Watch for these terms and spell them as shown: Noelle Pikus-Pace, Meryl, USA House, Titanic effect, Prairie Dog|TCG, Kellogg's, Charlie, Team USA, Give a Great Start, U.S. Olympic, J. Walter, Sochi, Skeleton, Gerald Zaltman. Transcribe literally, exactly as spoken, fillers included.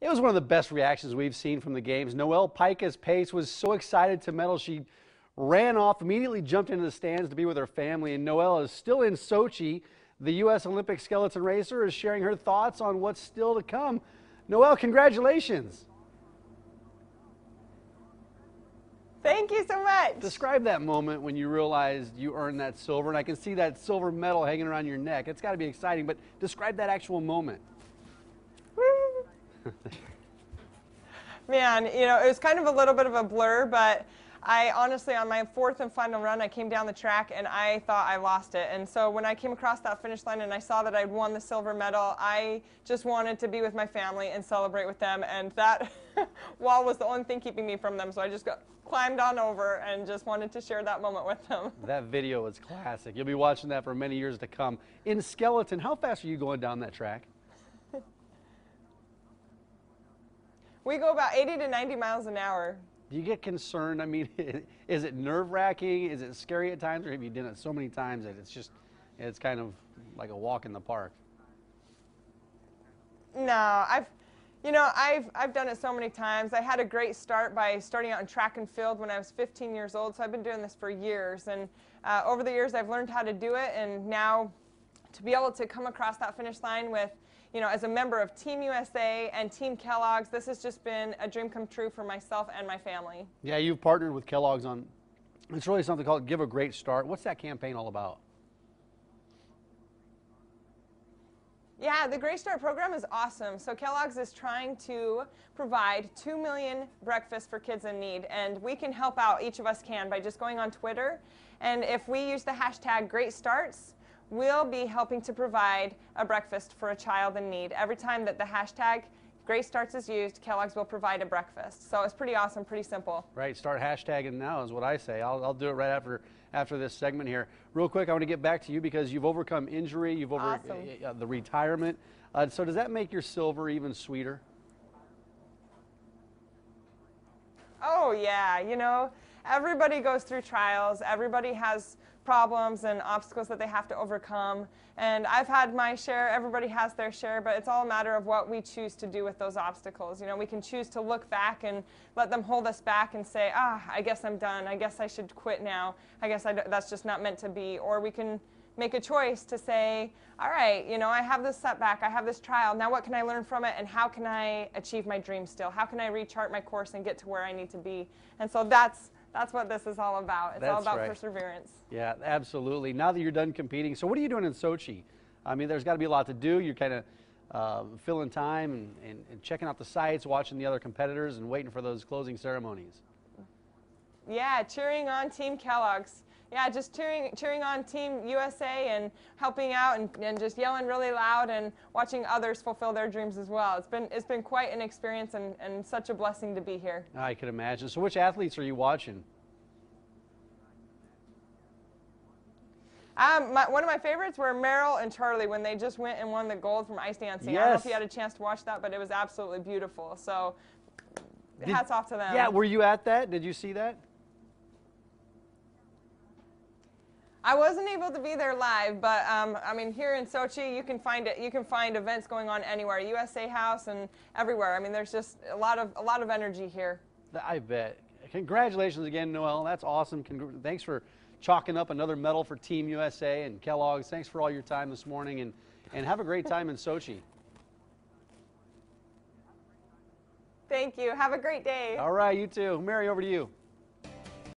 It was one of the best reactions we've seen from the games. Noelle Pikus-Pace was so excited to medal she ran off, immediately jumped into the stands to be with her family. And Noelle is still in Sochi. The U S Olympic skeleton racer is sharing her thoughts on what's still to come. Noelle, congratulations. Thank you so much. Describe that moment when you realized you earned that silver, and I can see that silver medal hanging around your neck. It's got to be exciting, but describe that actual moment. Man, you know, it was kind of a little bit of a blur, but I honestly, on my fourth and final run, I came down the track and I thought I lost it. And so when I came across that finish line and I saw that I'd won the silver medal, I just wanted to be with my family and celebrate with them. And that wall was the only thing keeping me from them. So I just got, climbed on over and just wanted to share that moment with them. That video is classic. You'll be watching that for many years to come. In Skeleton, how fast are you going down that track? We go about eighty to ninety miles an hour. Do you get concerned? I mean, is it nerve-wracking? Is it scary at times? Or have you done it so many times that it's just, it's kind of like a walk in the park? No, I've, you know, I've, I've done it so many times. I had a great start by starting out in track and field when I was fifteen years old, so I've been doing this for years. And uh, over the years, I've learned how to do it, and now to be able to come across that finish line with, you know, as a member of Team U S A and Team Kellogg's, this has just been a dream come true for myself and my family. Yeah, you've partnered with Kellogg's on, it's really something called Give a Great Start. What's that campaign all about? Yeah, the Great Start program is awesome. So Kellogg's is trying to provide two million breakfasts for kids in need, and we can help out, each of us can, by just going on Twitter. And if we use the hashtag Great Starts, we'll be helping to provide a breakfast for a child in need. Every time that the hashtag Great Starts is used, Kellogg's will provide a breakfast. So it's pretty awesome, pretty simple. Right, start hashtagging now is what I say. I'll, I'll do it right after after this segment here. Real quick, I want to get back to you because you've overcome injury, you've over awesome. uh, the retirement. Uh, so does that make your silver even sweeter? Oh yeah, you know, everybody goes through trials, everybody has problems and obstacles that they have to overcome, and I've had my share, everybody has their share, but it's all a matter of what we choose to do with those obstacles. You know, we can choose to look back and let them hold us back and say, ah, I guess I'm done, I guess I should quit now, I guess I d that's just not meant to be. Or we can make a choice to say, all right, you know, I have this setback, I have this trial, now what can I learn from it, and how can I achieve my dream still? How can I rechart my course and get to where I need to be? And so that's That's what this is all about. It's That's all about right. perseverance. Yeah, absolutely. Now that you're done competing, so what are you doing in Sochi? I mean, there's got to be a lot to do. You're kind of uh, filling time and, and, and checking out the sites, watching the other competitors, and waiting for those closing ceremonies. Yeah, cheering on Team Kellogg's. Yeah, just cheering, cheering on Team U S A and helping out and, and just yelling really loud and watching others fulfill their dreams as well. It's been, it's been quite an experience and, and such a blessing to be here. I can imagine. So which athletes are you watching? Um, my, one of my favorites were Meryl and Charlie when they just went and won the gold from ice dancing. Yes. I don't know if you had a chance to watch that, but it was absolutely beautiful. So Did, hats off to them. Yeah, were you at that? Did you see that? I wasn't able to be there live, but um, I mean, here in Sochi, you can find it. You can find events going on anywhere, U S A House and everywhere. I mean, there's just a lot of a lot of energy here. I bet. Congratulations again, Noelle. That's awesome. Congr thanks for chalking up another medal for Team U S A and Kellogg's. Thanks for all your time this morning, and and have a great time in Sochi. Thank you. Have a great day. All right, you too. Mary, over to you.